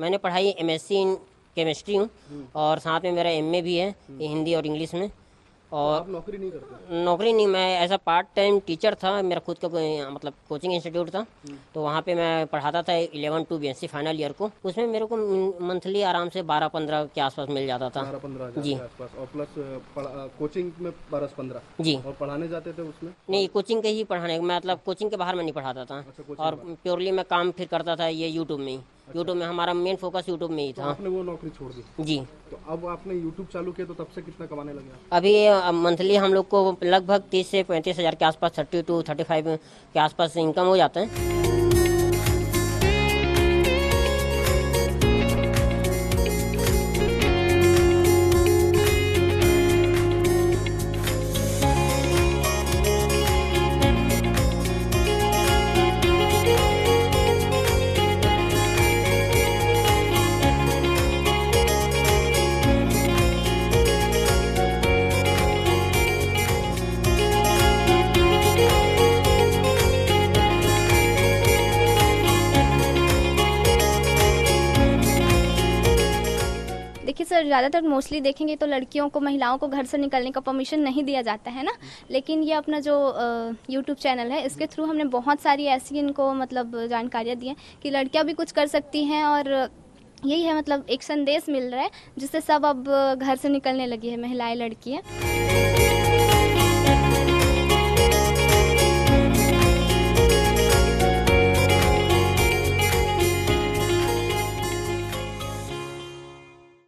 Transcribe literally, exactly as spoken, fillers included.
मैंने पढ़ाई MSc in chemistry हूँ और साथ में मेरा एमए भी है हिंदी और इंग्लिश में। और नौकरी नहीं करते? नौकरी नहीं, मैं ऐसा पार्ट टाइम टीचर था, मेरा खुद का कोई मतलब कोचिंग इंस्टीट्यूट था, तो वहाँ पे मैं पढ़ाता था eleven two B S C final year को। उसमें मेरे को मंथली आराम से बारह पंद्रह के आसपास मिल जाता था। बारह पंद्रह जी, और प्लस कोचिंग में बारह पंद्रह जी। और पढ़ाने जाते थे उसमें? नहीं, कोचिंग के ही पढ़ाने, मतलब कोचिंग के बाहर मैं नहीं पढ़ाता था। और प्योरली मैं काम फिर करता था ये यूट्यूब में ही। यूट्यूब में हमारा मेन फोकस यूट्यूब में ही था। तो आपने वो नौकरी छोड़ दी जी। तो अब आपने यूट्यूब चालू किया तो तब से कितना कमाने लगे? अभी मंथली हम लोग को लगभग तीस से पैंतीस हजार के आसपास, थर्टी टू थर्टी फाइव के आसपास इनकम हो जाता है। सर ज़्यादातर मोस्टली देखेंगे तो लड़कियों को, महिलाओं को घर से निकलने का परमिशन नहीं दिया जाता है ना, लेकिन ये अपना जो यूट्यूब चैनल है इसके थ्रू हमने बहुत सारी ऐसी इनको मतलब जानकारियाँ दी हैं कि लड़कियाँ भी कुछ कर सकती हैं। और यही है मतलब एक संदेश मिल रहा है जिससे सब अब घर से निकलने लगी है, महिलाएं लड़कियाँ।